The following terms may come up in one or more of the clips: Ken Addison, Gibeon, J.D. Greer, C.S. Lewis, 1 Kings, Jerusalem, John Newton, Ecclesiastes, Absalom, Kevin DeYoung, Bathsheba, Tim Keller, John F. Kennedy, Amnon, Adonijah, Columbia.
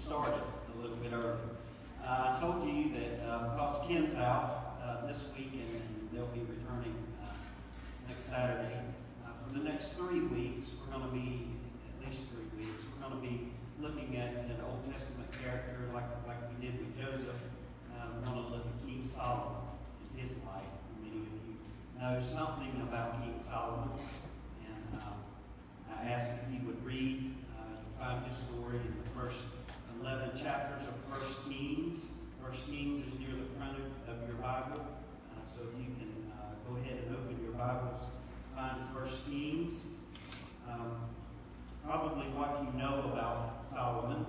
started a little bit earlier. I told you that because Ken's out this week and they'll be returning next Saturday, for the next 3 weeks, we're going to be, at least 3 weeks, we're going to be looking at an Old Testament character like we did with Joseph. We're going to look at King Solomon and his life. Many of you know something about King Solomon. And I asked if you would read, you find his story in the first 11 chapters of 1 Kings. 1 Kings is near the front of your Bible. So if you can go ahead and open your Bibles, find 1 Kings. Probably what you know about Solomon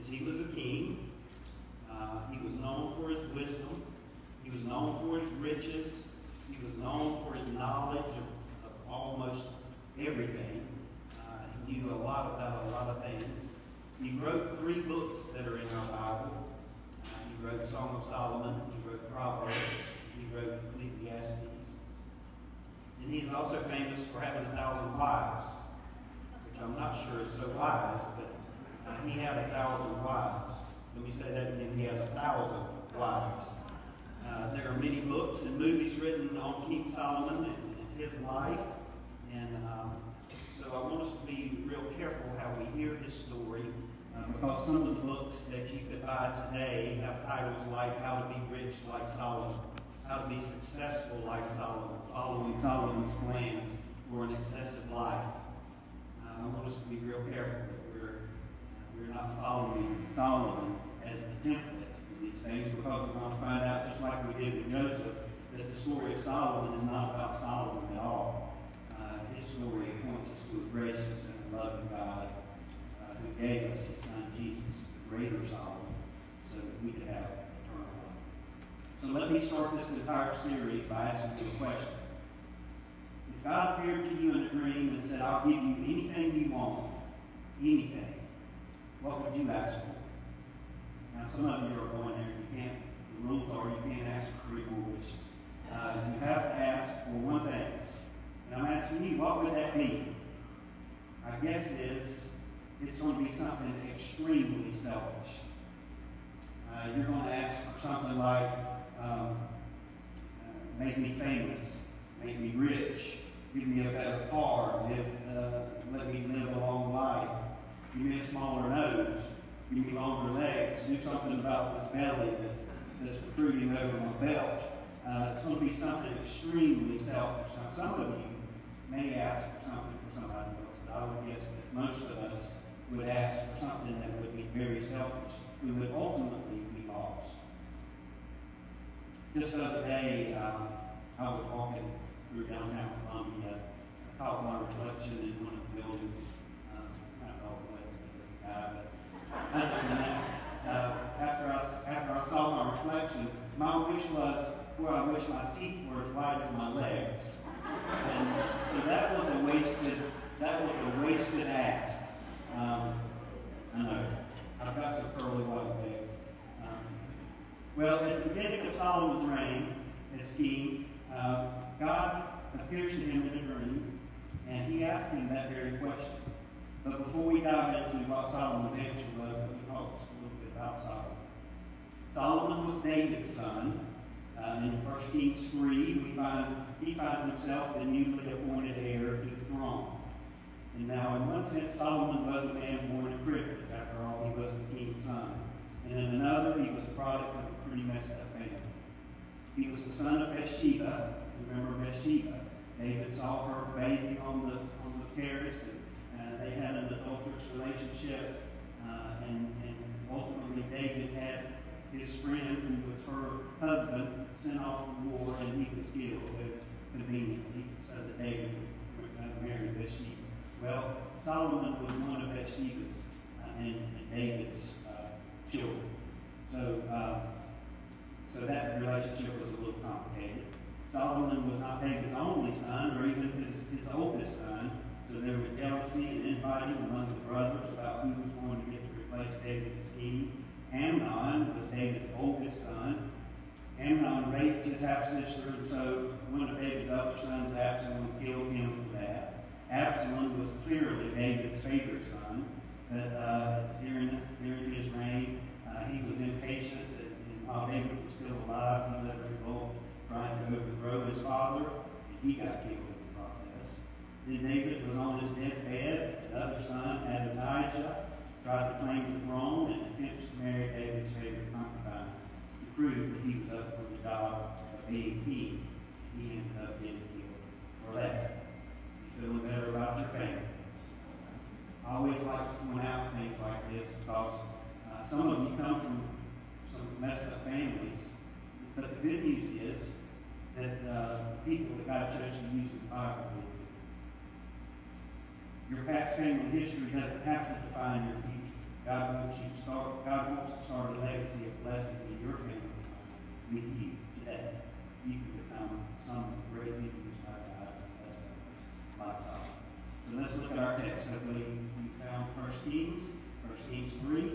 is he was a king. He was known for his wisdom. He was known for his riches. He was known for his knowledge of almost everything. He knew a lot about a lot of things. He wrote 3 books that are in our Bible. He wrote Song of Solomon. He wrote Proverbs. He wrote Ecclesiastes. And he's also famous for having 1,000 wives. I'm not sure it's so wise, but he had 1,000 wives. Let me say that again, he had 1,000 wives. There are many books and movies written on King Solomon and his life, and so I want us to be real careful how we hear his story, because some of the books that you could buy today have titles like How to Be Rich Like Solomon, How to Be Successful Like Solomon, Following Solomon's Plans for an Excessive Life. I want us to be real careful that we're not following Solomon as the template for these things, because we're going to find out, just like we did with Joseph, that the story of Solomon is not about Solomon at all. His story points us to a gracious and loving God who gave us his son Jesus, the greater Solomon, so that we could have eternal life. So let me start this entire series by asking you a question. If God appeared to you in a dream and said, I'll give you anything you want, anything, what would you ask for? Now, some of you are going there, you can't, the rules are you can't ask for 3 more wishes. You have to ask for one thing. And I'm asking you, what would that be? My guess is it's going to be something extremely selfish. You're going to ask for something like, make me famous. Make me rich, give me a better car, let me live a long life, give me a smaller nose, give me longer legs, do something about this belly that's protruding over my belt. It's going to be something extremely selfish. Now, some of you may ask for something for somebody else, but I would guess that most of us would ask for something that would be very selfish. We would ultimately be lost. Just the other day, I was walking we were downtown Columbia. I caught my reflection in one of the buildings. I don't know if it's a guy, but other than that, after I saw my reflection, my wish was, well, I wish my teeth were as wide as my legs. And so that was a wasted ask. I know I've got some curly white legs. Well, at the beginning of Solomon's reign as king, God appears to him in a dream, and he asked him that very question. But before we dive into what Solomon's answer was, let me talk just a little bit about Solomon. Solomon was David's son. In 1 Kings 3, he finds himself the newly appointed heir to the throne. And now, in one sense, Solomon was a man born in privilege. After all, he was the king's son. And in another, he was a product of a pretty messed up family. He was the son of Bathsheba. Remember Bathsheba? David saw her bathing on the terrace, and they had an adulterous relationship. And ultimately, David had his friend, who was her husband, sent off to war, and he was killed conveniently, so that David married Bathsheba. Well, Solomon was one of Bathsheba's and David's children. So that relationship was a little complicated. Solomon was not David's only son, or even his oldest son, so there was jealousy and infighting among the brothers about who was going to get to replace David as king. Amnon was David's oldest son. Amnon raped his half-sister, and so one of David's other sons, Absalom, killed him for that. Absalom was clearly David's favorite son, but during Then David was on his deathbed, and the other son, Adonijah, tried to claim the throne and attempts to marry David's favorite concubine to prove that he was up for the job of being king. He ended up getting killed for that. You feeling better about your family? I always like to point out things like this because some of you come from some messed up families, but the good news is that people that God chose to use in the Bible with you. Your past family history doesn't have to define your future. God wants to start a legacy of blessing in your family with you today. You can become some of the great leaders by God as others, like Solomon. So let's look at our text. Hopefully we found 1 Kings 3.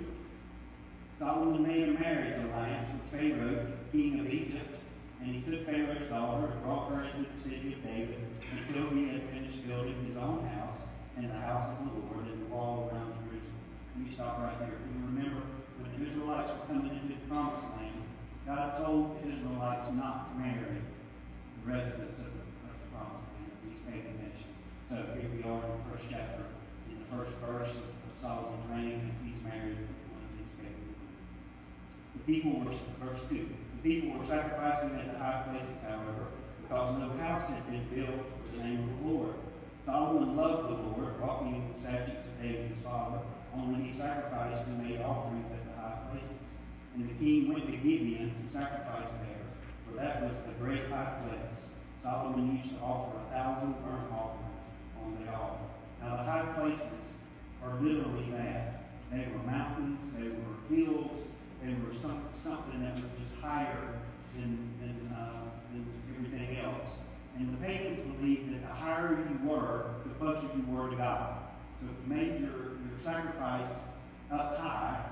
Solomon made a marriage alliance with Pharaoh, king of Egypt, and he took Pharaoh's daughter and brought her into the city of David until he had finished building his own house and the house of the Lord and the wall around Jerusalem. Let me stop right there. If you remember, when the Israelites were coming into the promised land, God told the Israelites not to marry the residents of the promised land, these pagan nations. So here we are in the first chapter, in the first verse of Solomon's reign, and he's married with one of these pagan women. The people were, verse 2, the people were sacrificing at the high places, however, because no house had been built for the name of the Lord. Solomon loved the Lord, brought him the statutes of David his father, only he sacrificed and made offerings at the high places. And the king went to Gibeon to sacrifice there, for that was the great high place. Solomon used to offer 1,000 burnt offerings on the altar. Now the high places are literally that. They were mountains, they were hills, they were something that was just higher than everything else. And the pagans believed that the higher you were, the closer you were to God. So if you made your sacrifice up high,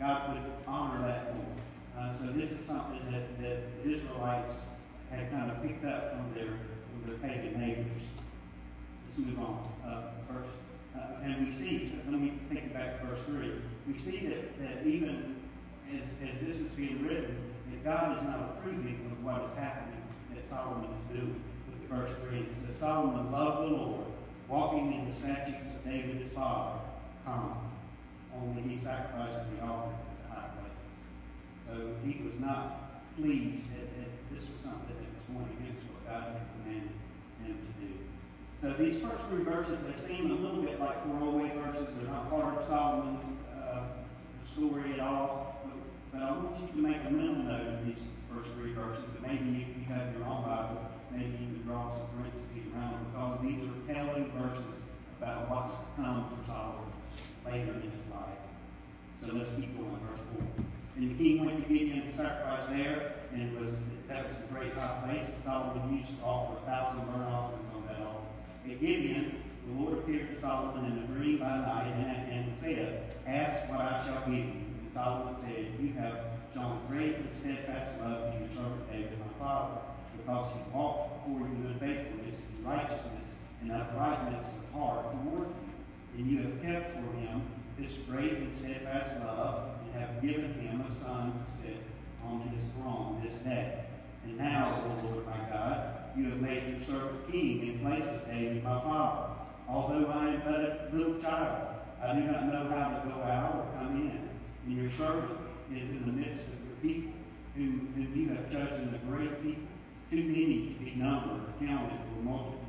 God would honor that more. So this is something that the Israelites had kind of picked up from their pagan neighbors. Let's move on. And we see, let me take it back to verse 3. We see that even as this is being written, that God is not approving of what is happening that Solomon is doing. Look at verse 3. It says, Solomon loved the Lord, walking in the statutes of David his father, only he sacrificed the offerings at the high places. So he was not pleased that this was something that was going against what God had commanded them to do. So these first three verses, they seem a little bit like throwaway verses. They're not part of Solomon's story at all. But I want you to make a mental note of these first three verses. And maybe if you have your own Bible, maybe you can draw some parentheses around them, because these are telling verses about what's to come for Solomon later in his life. So let's keep going, verse 4. And the king went to Gibeon and sacrificed there, and that was a great high place. Solomon used to offer 1,000 burnt offerings on that altar. At Gibeon, the Lord appeared to Solomon in a dream by night and said, Ask what I shall give you. And Solomon said, You have shown great and steadfast love to your servant David, my father, because he walked before you in faithfulness and righteousness and uprightness of heart toward you. And you have kept for him this great and steadfast love, and have given him a son to sit on his throne this day. And now, O Lord my God, you have made your servant king in place of David my father. Although I am but a little child, I do not know how to go out or come in. And your servant is in the midst of your people, whom you have chosen a great people, too many to be numbered or counted for multitude.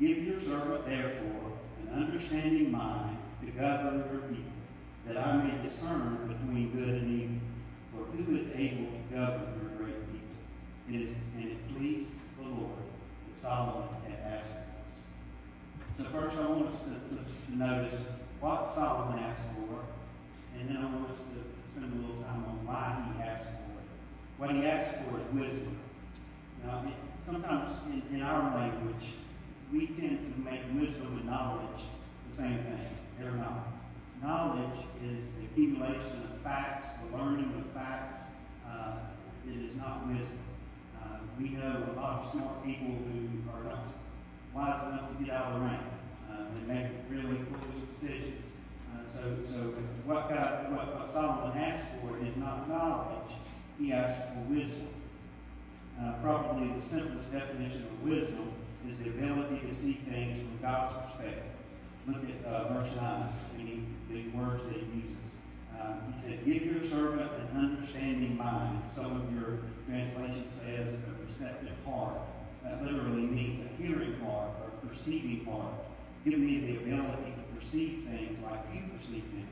Give your servant, therefore, understanding mind to govern your people, that I may discern between good and evil. For who is able to govern your great people? And it pleased the Lord that Solomon had asked us. So first I want us to notice what Solomon asked for, and then I want us to spend a little time on why he asked for it. What he asked for is wisdom. Now, sometimes in our language, we tend to make wisdom and knowledge the same thing. They're not. Knowledge is the accumulation of facts, the learning of facts. It is not wisdom. We know a lot of smart people who are not wise enough to get out of the rain. They make really foolish decisions. So what Solomon asked for is not knowledge. He asked for wisdom. Probably the simplest definition of wisdom is the ability to see things from God's perspective. Look at verse 9, the words that he uses. He said, give your servant an understanding mind. Some of your translation says a receptive heart. That literally means a hearing heart or perceiving heart. Give me the ability to perceive things like you perceive them.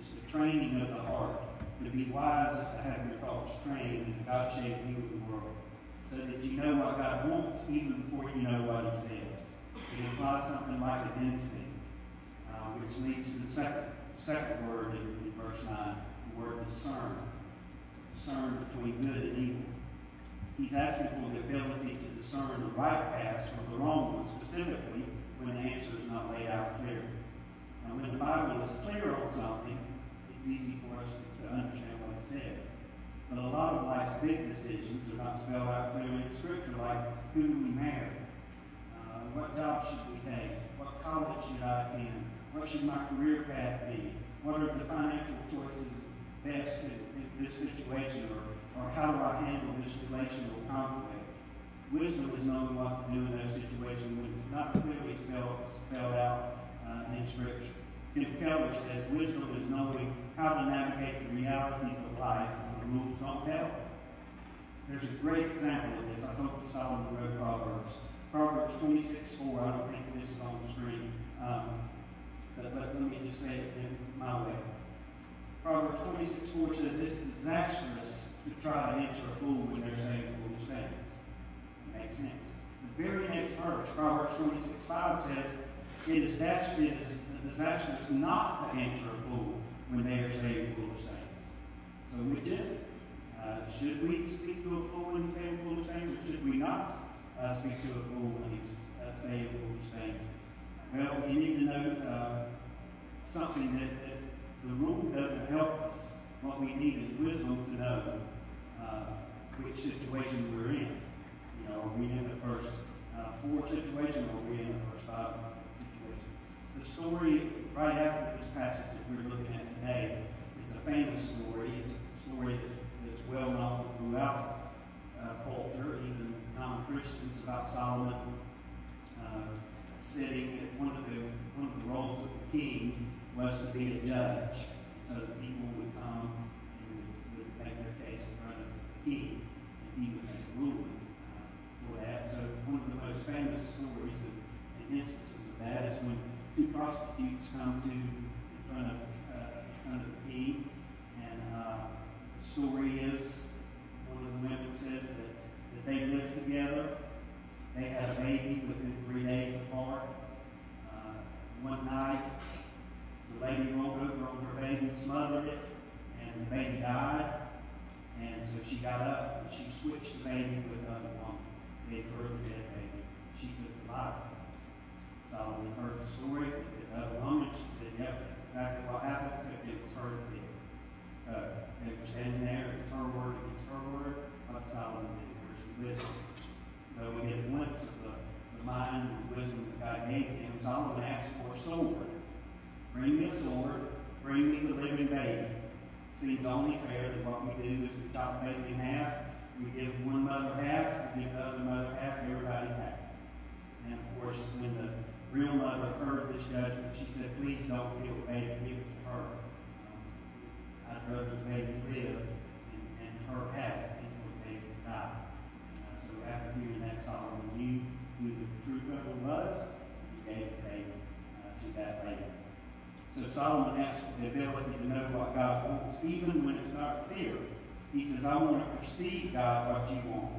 It's the training of the heart. To be wise is to have your thoughts trained in a God-shaped view of the world, so that you know what God wants even before you know what he says. It implies something like an instinct, which leads to the second word in verse 9, the word discern. Discern between good and evil. He's asking for the ability to discern the right paths from the wrong ones, specifically when the answer is not laid out clearly. Now, when the Bible is clear on something, it's easy for us to understand what it says. But a lot of life's big decisions are not spelled out clearly in Scripture, like who do we marry? What job should we take? What college should I attend? What should my career path be? What are the financial choices best in this situation? Or how do I handle this relational conflict? Wisdom is knowing what to do in those situations when it's not clearly spelled out in Scripture. Tim Keller says wisdom is knowing how to navigate the realities of life when the rules don't help. There's a great example of this. I hope to Solomon wrote Proverbs. Proverbs 26:4. I don't think this is on the screen, but let me just say it in my way. Proverbs 26:4 says it's disastrous to try to answer a fool when they're saying foolish things. It makes sense. The very next verse, Proverbs 26:5 says it is disastrous not to answer a fool when they are saying foolish things. So which is it? Should we speak to a fool when he's saying foolish things, or should we not speak to a fool when he's saying foolish things? Well, you need to know something that the rule doesn't help us. What we need is wisdom to know which situation we're in. You know, are we in the verse 4 situation, or are we in the verse 5 situation? The story right after this passage that we're looking at today is a famous story. It's a story that's well known throughout culture, even non-Christians, about Solomon sitting at one of the roles of the king was to be a judge. So the people would come and would make their case in front of the king, and he would make a ruling for that. So one of the most famous stories and instances of that is when two prostitutes come in front of the king, and the story is one of the women says that they lived together. They had a baby within 3 days apart. One night, the lady rolled over on her baby, smothered it, and the baby died. And so she got up and she switched the baby with another woman, gave her the dead baby. She took the life. Solomon heard the story with another woman. She said, "Yep, that's exactly what happened, except it was her that did." So they were standing there. It's her word against her word. What Solomon did, where's the wisdom? So we get a glimpse of the mind and the wisdom that God gave him. Solomon asked for a sword. Bring me a sword. Bring me the living baby. Seems only fair that what we do is we chop the baby in half. We give one mother half. We give the other mother half. Everybody's happy. And of course, when the real mother heard this judgment, she said, "Please don't kill the baby. Give it to her. I'd rather the baby live and her have it than for the baby to die." So after hearing that, Solomon knew who the true brother was, and he gave the baby to that lady. So Solomon asked for the ability to know what God wants, even when it's not clear. He says, "I want to perceive, God, what you want.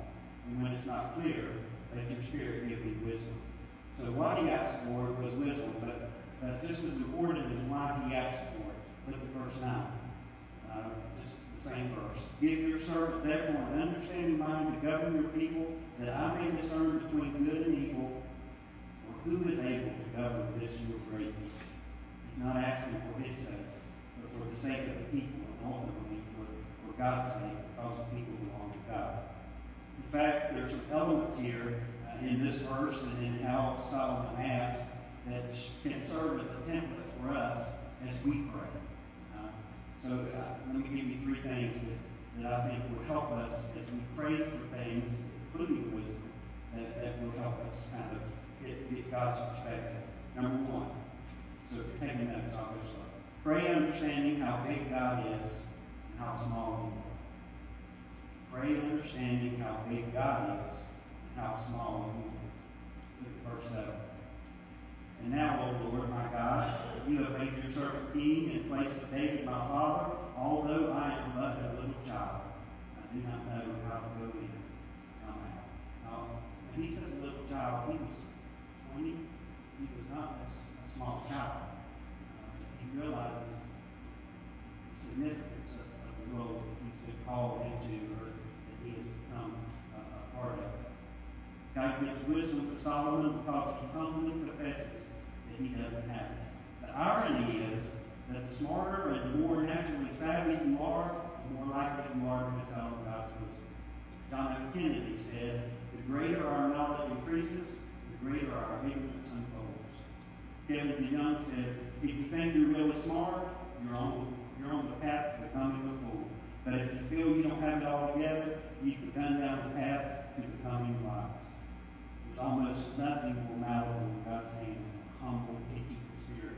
And when it's not clear, let your spirit give me wisdom." So what he asked for was wisdom, but just as important as why he asked for it. Look at verse 9. Just the same verse. "Give your servant, therefore, an understanding mind to govern your people, that I may discern between good and evil, for who is able to govern this your great people?" He's not asking for his sake, but for the sake of the people, and ultimately for God's sake, because the people belong to God. In fact, there's some elements here in this verse and in how Solomon asked that can serve as a template for us as we pray. So let me give you three things that I think will help us as we pray for things, including wisdom, that will help us kind of get God's perspective. Number one, so if you're taking notes, I'll go slow. Pray understanding how big God is and how small you are. Pray understanding how big God is and how small you are. Look at verse 7. And now, O Lord, my God, you have made your servant king in place of David, my father, although I am but a little child. I do not know how to go in and come out. When he says a little child, he was 20. He was not a small child. He realizes the significance of the role that he's been called into or that he has become a part of. God gives wisdom to Solomon because he humbly professes that he doesn't have it. The irony is that the smarter and the more naturally savvy you are, the more likely you are to excel in God's wisdom. John F. Kennedy said, "The greater our knowledge increases, the greater our ignorance unfolds." Kevin DeYoung says, "If you think you're really smart, you're on the path to becoming a fool. But if you feel you don't have it all together, you've gone down the path to becoming wise." There's almost nothing more malleable in God's hand than a humble, teachable spirit.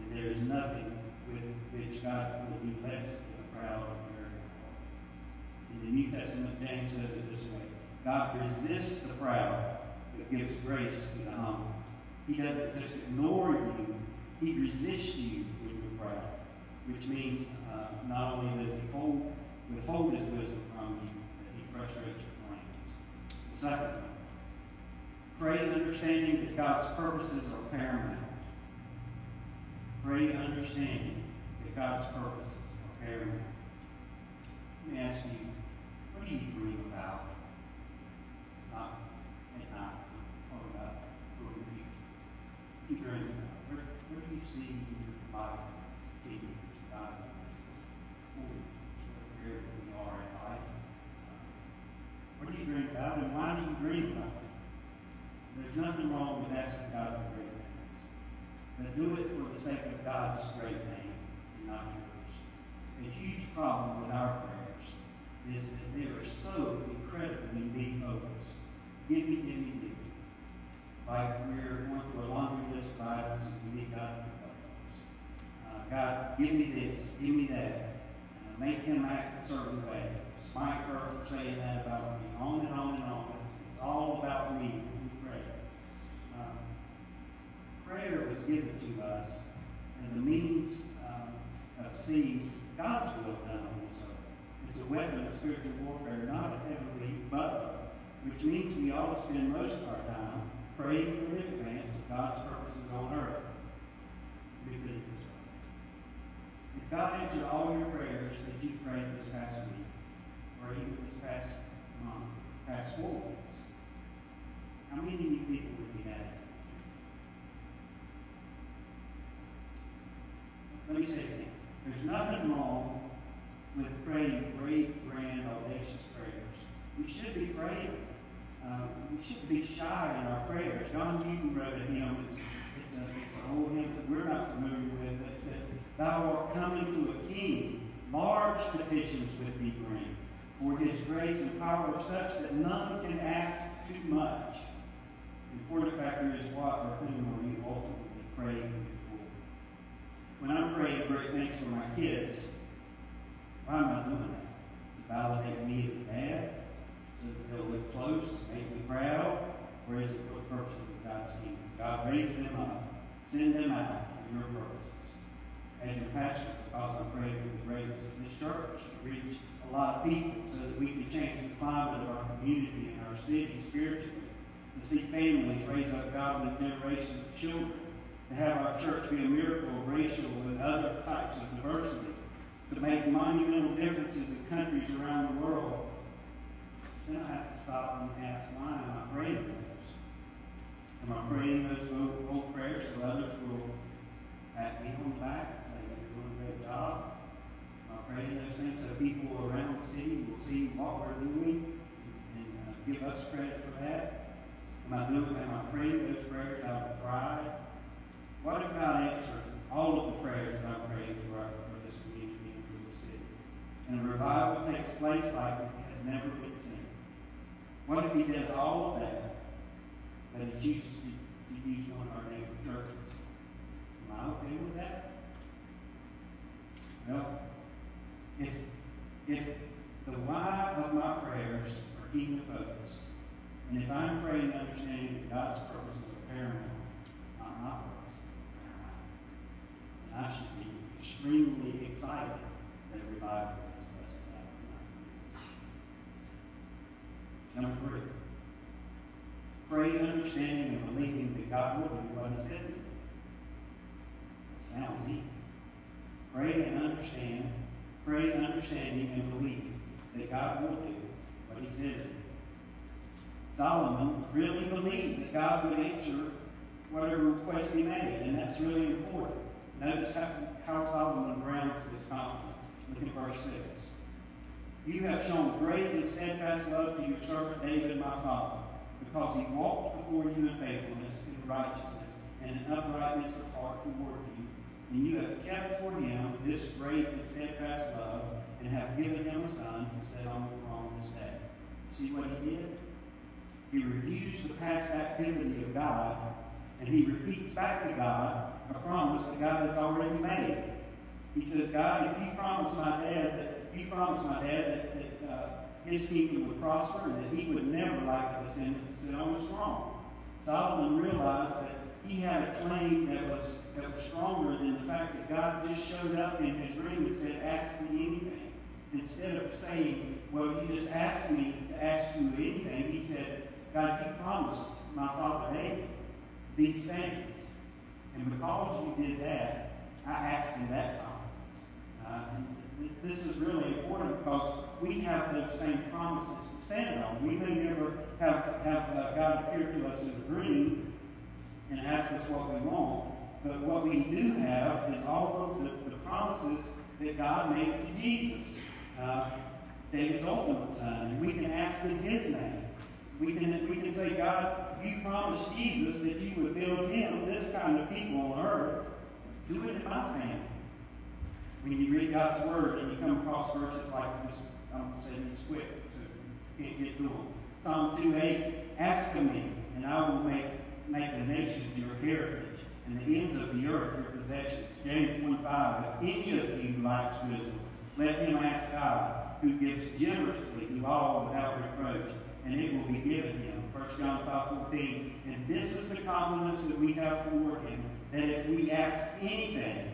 And there is nothing with which God will be less than a proud and arrogant heart. In the New Testament, James says it this way: God resists the proud, but gives grace to the humble. He doesn't just ignore you, he resists you when you're proud. Which means not only does he withhold his wisdom from you, but he frustrates your plans. The second one, pray understanding that God's purposes are paramount. Pray understanding that God's purposes are paramount. Let me ask you, what do you dream about? Not at night, or about your future. What do you dream about? Where do you see your life taking you? Where we are in life. What do you dream about, and why do you dream about it? There's nothing wrong with asking God for great things, but do it for the sake of God's great name and not yours. A huge problem with our prayers is that they are so incredibly defocused. Give me, give me. Like we're going through a laundry list of items and we need God to help us. God, give me this, give me that. Make him act a certain way. Smite her for saying that about me. On and on and on. It's all about me when we pray. Prayer was given to us as a means of seeing God's will done on this earth. It's a weapon of spiritual warfare, not a heavenly but, which means we ought to spend most of our time praying in advance of God's purposes on earth. We put it this way. If God answered all your prayers that you prayed this past week, or even this past month, past 4 weeks, how many new people would be added? Let me say it again. There's nothing wrong with praying great, grand, audacious prayers. We should be praying. We shouldn't be shy in our prayers. John Newton wrote a hymn. It's an old hymn that we're not familiar with, but it says, "Thou art coming to a king, large petitions with thee bring, for his grace and power are such that none can ask too much." The important factor is what or whom are you ultimately praying for. When I'm praying great things for my kids, why am I doing that? To validate me as a dad, so that they'll live close, make me proud, or is it for the purposes of God's kingdom? God raise them up, send them out for your purposes. As your pastor, because I'm praying for the greatness of this church to reach a lot of people so that we can change the climate of our community and our city spiritually, to see families raise up godly generations of children, to have our church be a miracle of racial and other types of diversity, to make monumental differences in countries around the world. Then I have to stop and ask, why am I praying those? Am I praying those old prayers so others will pat me on the back? Job. I'm praying those things so people around the city will see what we're doing and give us credit for that. Am I praying those prayers out of pride? What if God answered all of the prayers that I'm praying for this community and for the city? And a revival takes place like it has never been seen. What if he does all of that But in Jesus, we use one of our neighbor churches. Am I okay with that? Well, if the why of my prayers are kingdom focused, and if I'm praying understanding that God's purposes are paramount, not my purposes are paramount, and I should be extremely excited that revival is blessed to happen. Number three, pray understanding and believing that God will do what He says He will. Sounds easy. Pray and understand. Pray understanding and believing that God will do what He says He will. Solomon really believed that God would answer whatever request he made, and that's really important. Notice how Solomon grounds his confidence. Look at verse 6. You have shown great and steadfast love to your servant David, my father, because he walked before you in faithfulness and righteousness and in uprightness of heart toward you. And you have kept for him this great and steadfast love, and have given him a son to sit on the throne this day. See what he did? He reviews the past activity of God, and he repeats back to God a promise that God has already made. He says, God, if you promised my dad that his kingdom would prosper and that he would never lack a descendant to sit on his throne. Solomon realized that he had a claim that was stronger than the fact that God just showed up in his dream and said, ask me anything. Instead of saying, well, you just asked me to ask you anything, he said, God, you promised my father David these things. And because you did that, I asked him that promise. This is really important because we have those same promises to stand on. We may never have God appear to us in a dream and ask us what we want, but what we do have is all of the promises that God made to Jesus, David's ultimate son, and we can ask in his name. We can say, God, you promised Jesus that you would build him this kind of people on earth. Do it in my family. When you read God's Word and you come across verses like this, I'm going to say this quick so you can't get through them. Psalm 2:8, ask of me, and I will make the nations your heritage, and the ends of the earth your possessions. James 1:5, if any of you lacks wisdom, let him ask God, who gives generously to all without reproach, and it will be given him. 1 John 5:14, and this is the confidence that we have toward him, that if we ask anything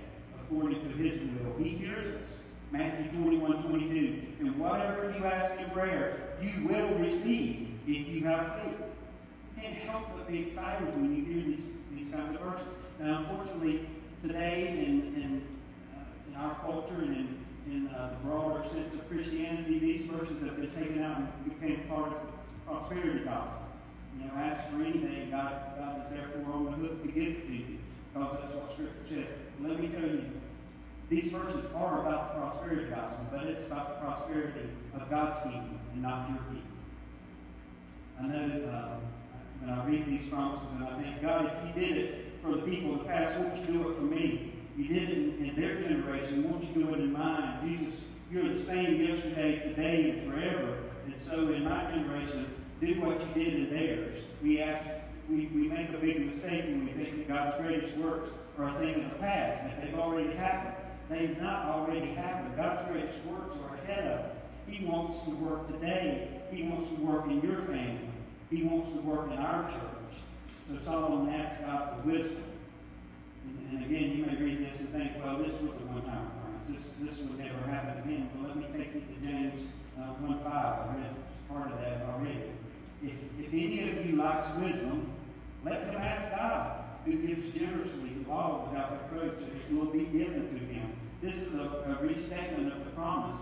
according to his will, he hears us. Matthew 21:22, and whatever you ask in prayer, you will receive if you have faith. You can't help but be excited when you hear these kinds of verses. Now, unfortunately, today in our culture and in the broader sense of Christianity, these verses have been taken out and became part of the prosperity gospel. You know, ask for anything, God is therefore on the hook to give it to you, because that's what Scripture said. Let me tell you, these verses are about the prosperity gospel, but it's about the prosperity of God's kingdom and not your kingdom. I know when I read these promises and I think, God, if you did it for the people of the past, won't you do it for me? You did it in their generation, won't you do it in mine? Jesus, you're the same yesterday, today, and forever. And so in my generation, do what you did in theirs. We make a big mistake when we think that God's greatest works are a thing of the past, that they've already happened. They've not already happened. God's greatest works are ahead of us. He wants to work today. He wants to work in your family. He wants to work in our church. So Solomon asked God for wisdom. And again, you may read this and think, well, this was a one-time occurrence. This would never happen again. But let me take you to James 1:5. I read part of that already. If any of you lacks wisdom, let him ask God, who gives generously to all without reproach, and it will be given to him. This is a restatement of the promise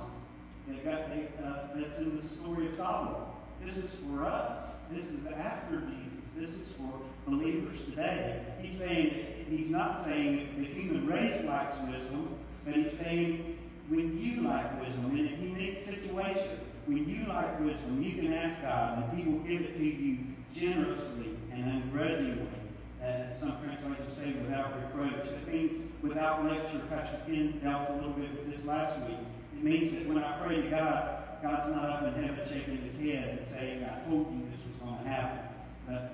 that's in the story of Solomon. This is for us. This is after Jesus. This is for believers today. He's saying, he's not saying the human race lacks wisdom, but he's saying when you lack wisdom, in a unique situation, when you lack wisdom, you can ask God, and he will give it to you generously and ungrudgingly. Some translators say without reproach. It means without lecture. Pastor Ken dealt a little bit with this last week. It means that when I pray to God, God's not up in heaven shaking his head and saying, I told you this was going to happen. but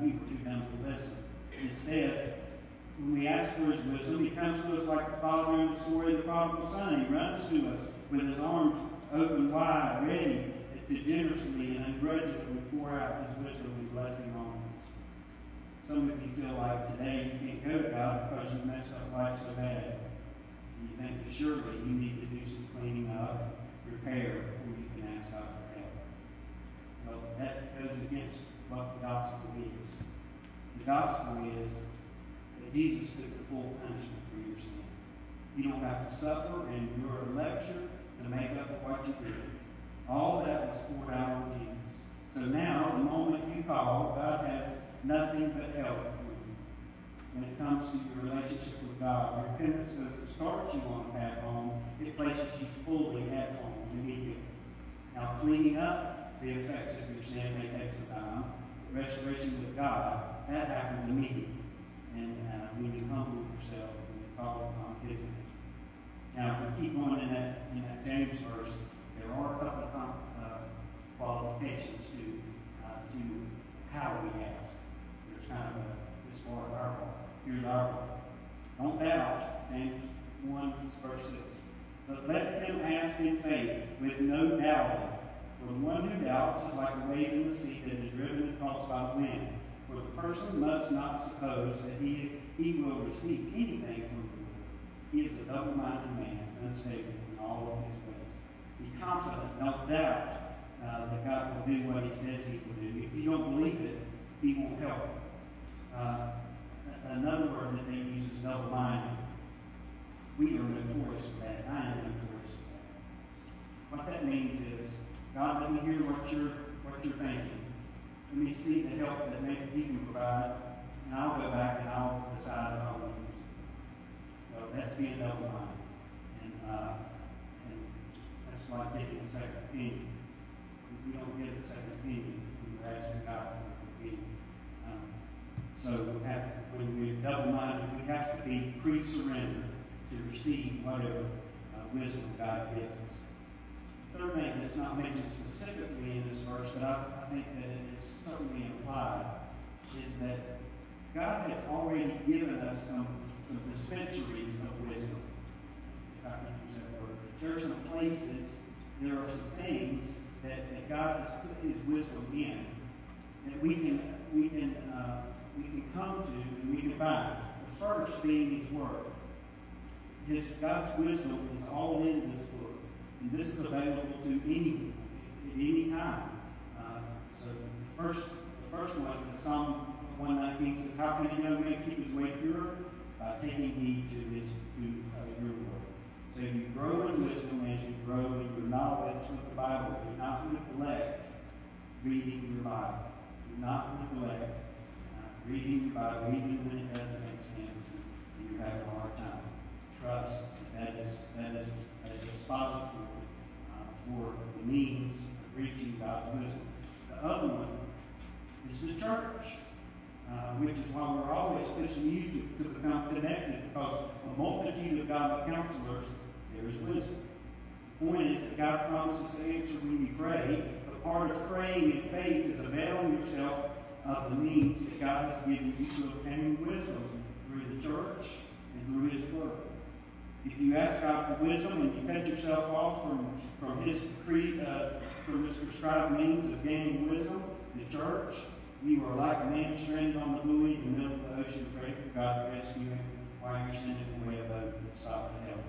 we were too dumb to listen. Instead, when we ask for his wisdom, he comes to us like the father in the story of the prodigal son. He runs to us with his arms open wide, ready to generously and ungrudgingly pour out his wisdom and blessing on us. Some of you feel like today you can't go to God because you messed up life so bad. And you think that surely you need to do some cleaning up, repair, before you can ask God for help. Well, that goes against what the gospel is. The gospel is that Jesus took the full punishment for your sin. You don't have to suffer and endure a lecture to make up for what you did. All that was poured out on Jesus. So now, the moment you call, God has nothing but help for you. When it comes to your relationship with God, repentance doesn't start you on the path home. It places you fully at home immediately. Now, cleaning up the effects of your sin may take some time. Restoration with God, that happens immediately. And when you humble yourself and you call upon His name. Now, if we keep going in that James verse, there are a couple of qualifications to how we ask. There's kind of a, as far as our part. Here's our part. Don't doubt, James 1, verse 6. But let him ask in faith, with no doubting. For the one who doubts is like a wave in the sea that is driven and tossed by the wind. For the person must not suppose that he will receive anything from the Lord. He is a double-minded man, unstable in all of his ways. Be confident, don't doubt that God will do what He says He will do. If you don't believe it, He won't help. Another word that they use is double-minded. We are notorious for that. I am notorious for that. What that means is, God, let me hear what you're thinking. Let me see the help that maybe He can provide, and I'll go back and I'll decide if I want to use it. Well, that's being double-minded, and that's like getting a second opinion. If you don't get a second opinion, you're asking God for an opinion. So when we're double-minded, we have to be pre-surrendered to receive whatever wisdom God gives us. Third thing that's not mentioned specifically in this verse, but I think that it is certainly implied, is that God has already given us some dispensaries of wisdom, if I can use that word. There are some places, there are some things that God has put His wisdom in that we can come to and we can find. The first being His Word. God's wisdom is all in this book. And this is available to anyone at any time. So the first one, Psalm 119 says, "How can a young man keep his way pure? By taking heed to your word." So you grow in wisdom as you grow in your knowledge of the Bible. Do not neglect reading your Bible. Do not neglect reading your Bible, even when it doesn't make sense and you're having a hard time. Trust that is dispositive for the means of reaching God's wisdom. The other one is the church, which is why we're always pushing you to become connected, because a multitude of godly counselors, there is wisdom. The point is that God promises to answer when you pray. The part of praying in faith is availing yourself of the means that God has given you to obtain wisdom through the church and through His Word. If you ask God for wisdom and you cut yourself off from His prescribed means of gaining wisdom, the church, you are like a man stranded on the buoy in the middle of the ocean, praying for God to rescue him while you're sending away a boat to stop and help.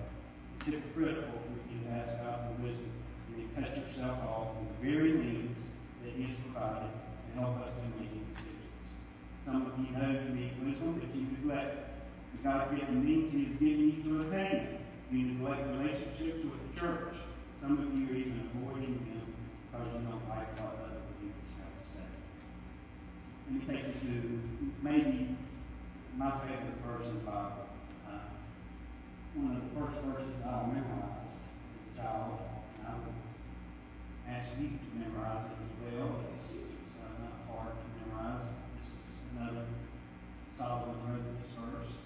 It's hypocritical for you to ask God for wisdom and you cut yourself off from the very means that He has provided to help us in making decisions. Some of you know you need wisdom, but you neglect God-given means He has given you to attain. You neglect relationships with the church. Some of you are even avoiding them because you don't like what other believers have to say. Let me take you to maybe my favorite verse in the Bible. One of the first verses I memorized as a child, and I would ask you to memorize it as well. It's not hard to memorize. This is another Solomon wrote this verse.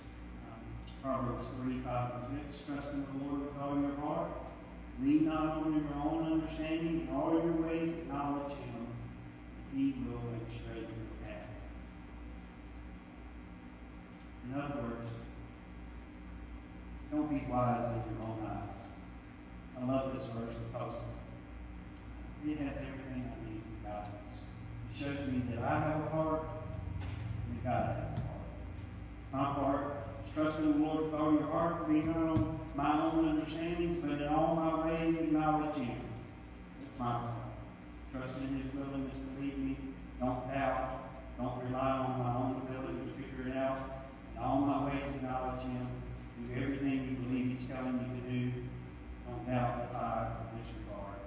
Proverbs 3, 5, and 6, trust in the Lord with all your heart. Lean not on your own understanding. In all your ways acknowledge Him. He will make straight your path. In other words, don't be wise in your own eyes. I love this verse in Postal. It has everything I need for guidance. It shows me that I have a heart and that God has a heart. My heart is trusting the Lord with all your heart, leaning on my own understandings, but in all my ways acknowledge Him. It's my heart. Trusting in His willingness to lead me. Don't doubt. Don't rely on my own ability to figure it out. In all my ways acknowledge Him. Do everything you believe He's telling you to do. Don't doubt, defy, or disregard.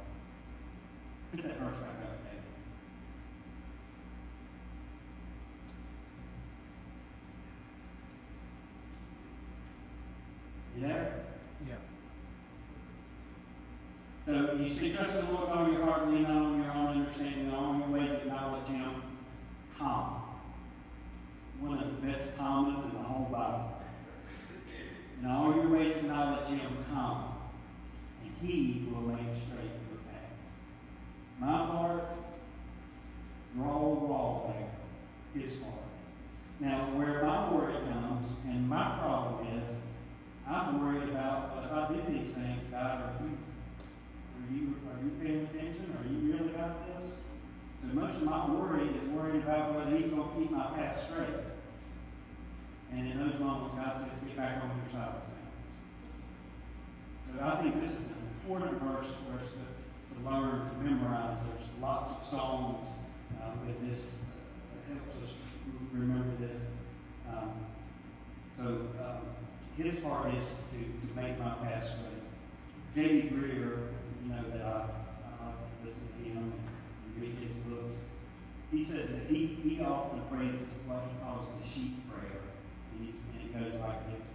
Put that verse right up there. You there? Yeah. So you see, trust the Lord with all your heart, lean not on your own understanding, all your ways acknowledge Him. Calm. One of the best calmness in the whole Bible. In all your ways acknowledge Him, calm, and He will make straight your paths. My heart, raw there, His heart. Now, where my worry comes, and my problem is, I'm worried about, well, if I do these things, God, are you paying attention? Are you real about this? So much of my worry is worried about whether He's going to keep my path straight. And in those moments, God says, get back on your side of things. So I think this is an important verse for us to learn, to memorize. There's lots of songs with this that helps us remember this. His part is to make my path straight. J.D. Greer, you know that I like to listen to him and read his books. He says that he often prays what he calls the sheep prayer. And it goes like this.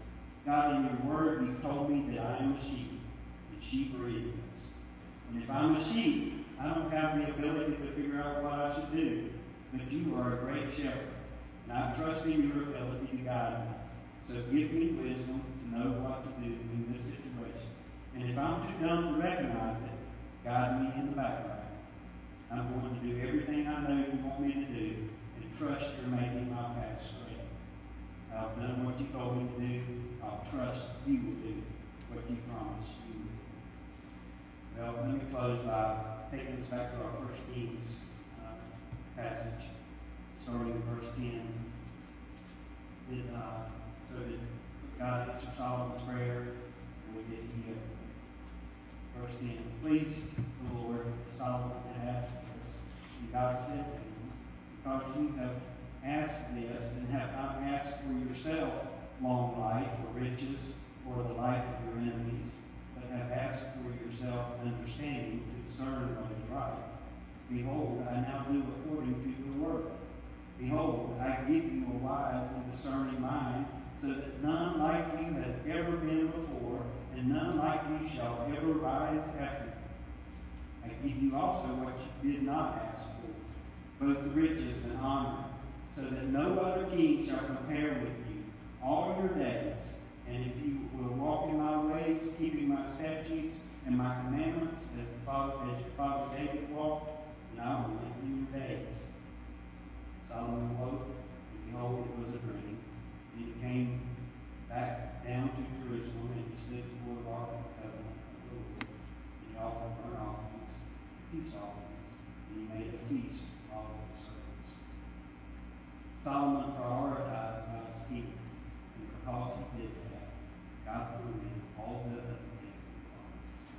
God, in your word, you've told me that I am a sheep, and sheep are idiots. And if I'm a sheep, I don't have the ability to figure out what I should do. But you are a great shepherd, and I trust in your ability to guide me. So give me wisdom to know what to do in this situation. And if I'm too dumb to recognize it, guide me in the background. I'm going to do everything I know you want me to do, and trust you're making my path straight. I've done what you told me to do. I'll trust you will do what you promised you will do. Well, let me close by taking us back to our First Kings passage, starting in verse 10. So that God answered Solomon's prayer, and we did hear. Verse 10, pleased the Lord that Solomon had asked this, and God said to him, because you have ask this, and have not asked for yourself long life, or riches, or the life of your enemies, but have asked for yourself an understanding to discern what is right. Behold, I now do according to your word. Behold, I give you a wise and discerning mind, so that none like you has ever been before, and none like you shall ever rise after you. I give you also what you did not ask for, both riches and honor, so that no other king shall compare with you all your days. And if you will walk in my ways, keeping my statutes and my commandments, as your father David walked, and I will lengthen your days. Solomon woke, and behold, it was a dream. And he came back down to Jerusalem, and he stood before the ark of the covenant of the Lord. And he offered burnt offerings, peace offerings, and he made a feast for all of his servants. Solomon prioritized God's kingdom, and because he did that, God threw in all the other things he promised.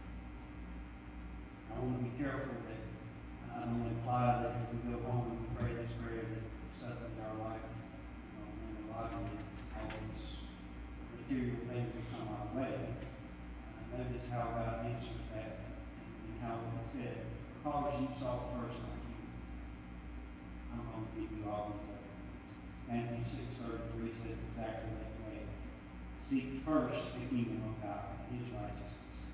I want to be careful that I don't imply that if we go home and pray this prayer that suddenly our life, and a lot of all these material things will come our way. And I notice how God answers that, and how He said, "Because you sought first my kingdom, I'm going to give you all these." Matthew 6:33 says exactly that way. Seek first the kingdom of God and His righteousness,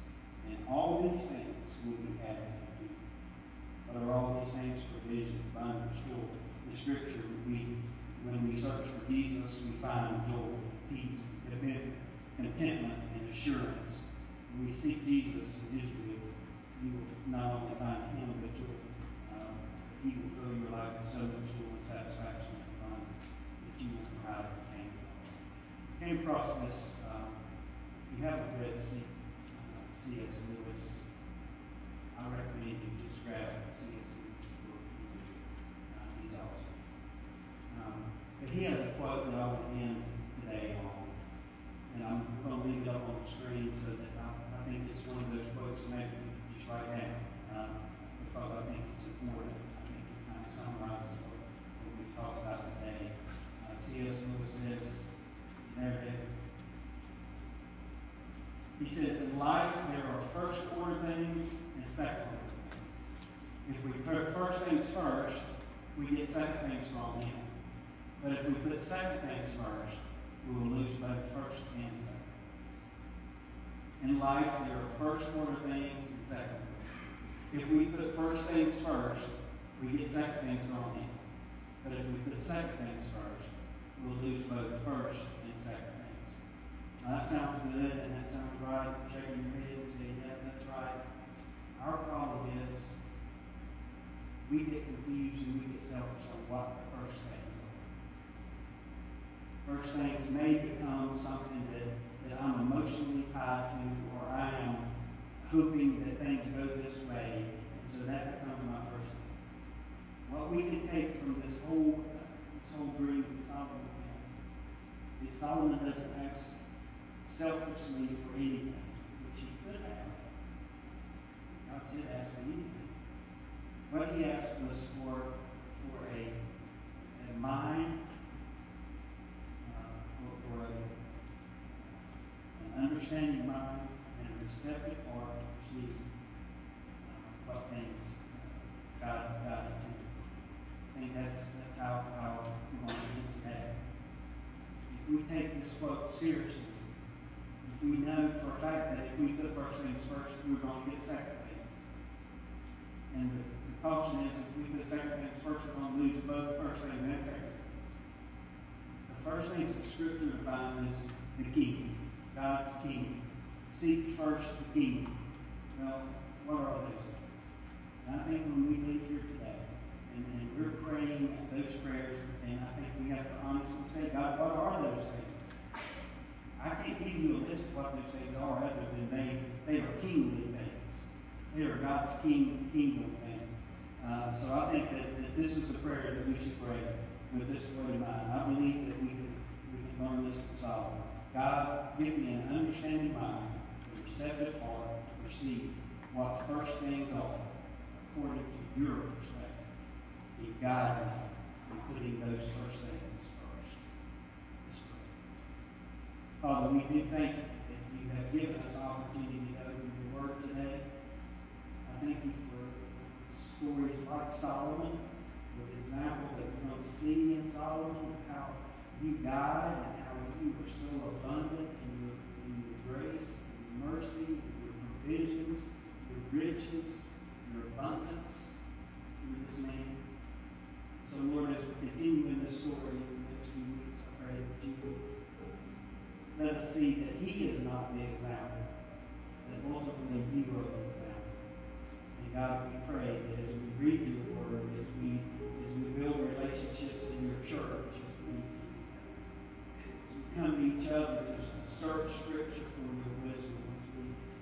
and all these things will be added to you. But are all these things provision, find and joy? In Scripture, when we search for Jesus, we find joy, peace, contentment, and assurance. When we seek Jesus in His will, you will not only find Him, but He will fill your life with so much joy and satisfaction. You will provide everything. same process. If you haven't read C.S. Lewis, I recommend you just grab C.S. Lewis book. He's awesome. But he has a quote that I want to end today on, and I'm going to leave it up on the screen so that I think it's one of those quotes that maybe we can just write down, because I think it's important. I think it kind of summarizes what we talked about today. C.S. Lewis says, he says, in life there are first order things and second order things. If we put first things first, we get second things wrong in. But if we put second things first, we will lose both first and second things. In life there are first order things and second order things. If we put first things first, we get second things wrong in. But if we put second things first, we'll lose both first and second things. Now that sounds good and that sounds right. Shaking your head and saying, yeah, that's right. Our problem is we get confused and we get selfish on what the first things are. First things may become something that I'm emotionally tied to, or I am hoping that things go this way, and so that becomes my first thing. What we can take from this whole group is Solomon. Solomon doesn't act selfishly for anything, which he could have. God did ask for anything. What he asked was for a mind, for an understanding mind, and a receptive heart to receive what things God intended. I think that's how we want to get to that. If we take this quote seriously, if we know for a fact that if we put first things first, we're going to get second things. And the caution is, if we put second things first, we're going to lose both first things and second things. The first things that Scripture defines is the kingdom, God's kingdom. Seek first the kingdom. Well, what are all those things? And I think when we leave here today, and we're praying those prayers, and I think we have to honestly say, God, what are those things? I can't give you a list of what those things are, other than they are kingly things. They are God's kingdom things. So I think that this is a prayer that we should pray with this word in mind. I believe that we can learn this from Solomon. God, give me an understanding mind, a receptive heart, to receive what first things are, according to your perspective. He guided me in putting those first things first. Let's pray. Father, we do thank you that you have given us opportunity to open your word today. I thank you for stories like Solomon, for the example that we're going to see in Solomon, of how you guide and how you were so abundant in your grace, in your mercy, in your provisions, your riches, your abundance through his name. So, Lord, as we continue in this story in the next few weeks, I pray that you would let us see that he is not the example, that ultimately you are the example. And God, we pray that as we read your word, as we build relationships in your church, as we come to each other to search Scripture for your wisdom,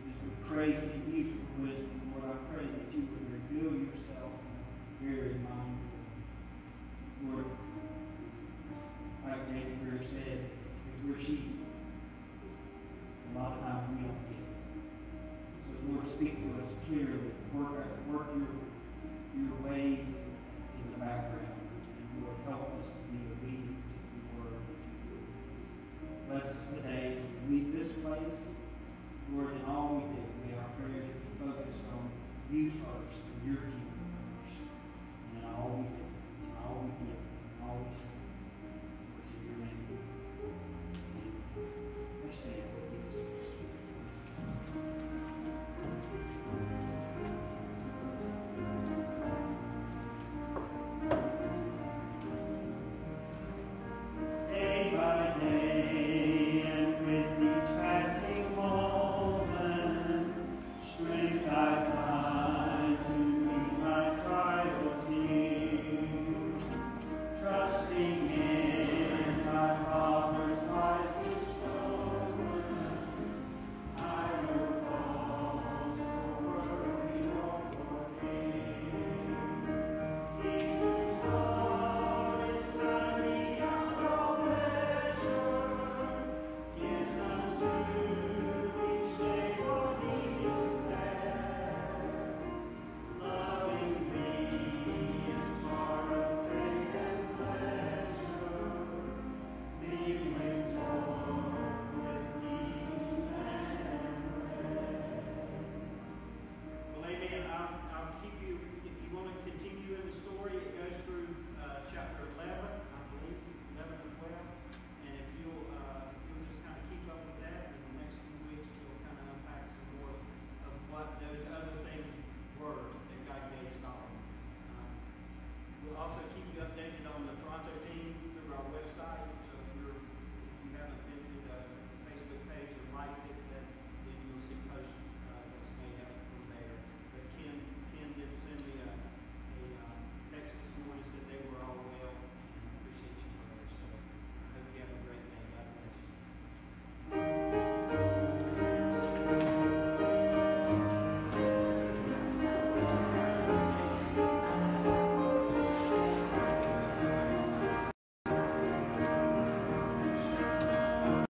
as we pray to you for wisdom, Lord, I pray that you would reveal yourself in a very mind. Lord, like David Greer said, if we're sheep, a lot of times we don't get it. So, Lord, speak to us clearly. Work your ways in the background. And Lord, help us to be obedient to the word and to your ways. Bless us today as we leave this place. Lord, in all we do, may our prayers be focused on you first and your kingdom.